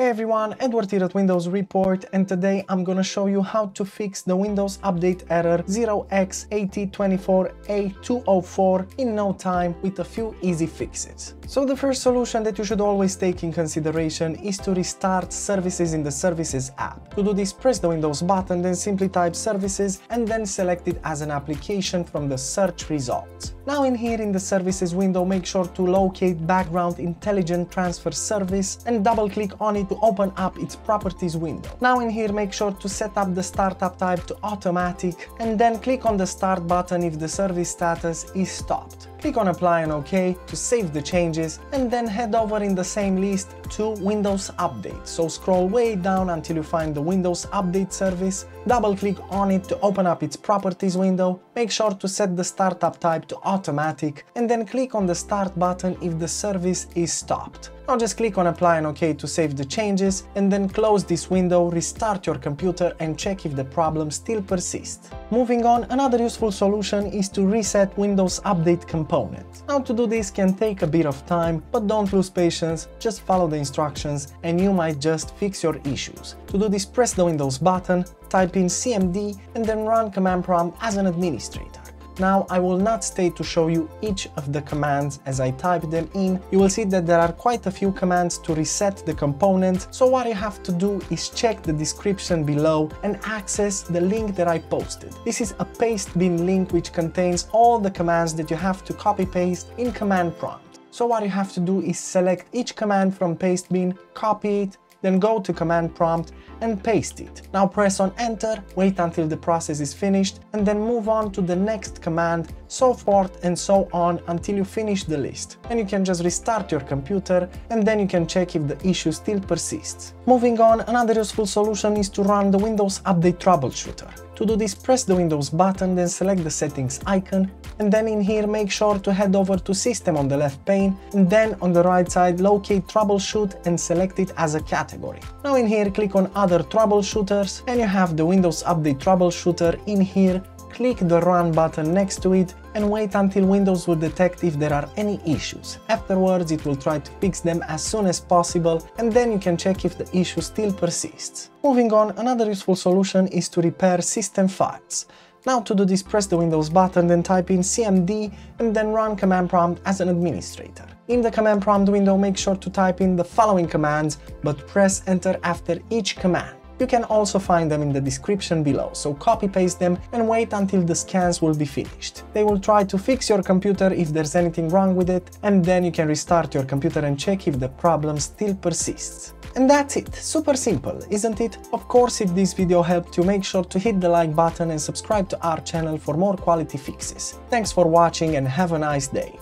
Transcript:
Hey everyone, Edward here at Windows Report, and today I'm gonna show you how to fix the Windows Update Error 0x8024A204 in no time with a few easy fixes. So the first solution that you should always take in consideration is to restart services in the Services app. To do this, press the Windows button, then simply type Services and then select it as an application from the search results. Now in here in the Services window, make sure to locate Background Intelligent Transfer Service and double click on it to open up its properties window. Now in here, make sure to set up the startup type to automatic and then click on the start button if the service status is stopped. Click on apply and OK to save the changes, and then head over in the same list to Windows Update. So scroll way down until you find the Windows Update service, double click on it to open up its properties window, make sure to set the startup type to automatic and then click on the start button if the service is stopped. Now just click on apply and OK to save the changes and then close this window, restart your computer and check if the problem still persists. Moving on, another useful solution is to reset Windows Update component. Now to do this can take a bit of time, but don't lose patience, just follow the instructions and you might just fix your issues. To do this, press the Windows button, type in CMD and then run Command Prompt as an administrator. Now, I will not stay to show you each of the commands as I type them in. You will see that there are quite a few commands to reset the component, so what you have to do is check the description below and access the link that I posted. This is a Pastebin link which contains all the commands that you have to copy-paste in Command Prompt. So what you have to do is select each command from Pastebin, copy it, then go to Command Prompt and paste it. Now press on Enter, wait until the process is finished, and then move on to the next command, so forth and so on until you finish the list. And you can just restart your computer and then you can check if the issue still persists. Moving on, another useful solution is to run the Windows Update Troubleshooter. To do this, press the Windows button, then select the settings icon, and then in here make sure to head over to System on the left pane, and then on the right side locate Troubleshoot and select it as a category. Now in here click on Other Troubleshooters, and you have the Windows Update Troubleshooter in here. Click the Run button next to it and wait until Windows will detect if there are any issues. Afterwards, it will try to fix them as soon as possible, and then you can check if the issue still persists. Moving on, another useful solution is to repair system files. Now to do this, press the Windows button, then type in CMD and then run Command Prompt as an administrator. In the Command Prompt window, make sure to type in the following commands, but press Enter after each command. You can also find them in the description below, so copy-paste them and wait until the scans will be finished. They will try to fix your computer if there's anything wrong with it, and then you can restart your computer and check if the problem still persists. And that's it, super simple, isn't it? Of course, if this video helped you, make sure to hit the like button and subscribe to our channel for more quality fixes. Thanks for watching and have a nice day!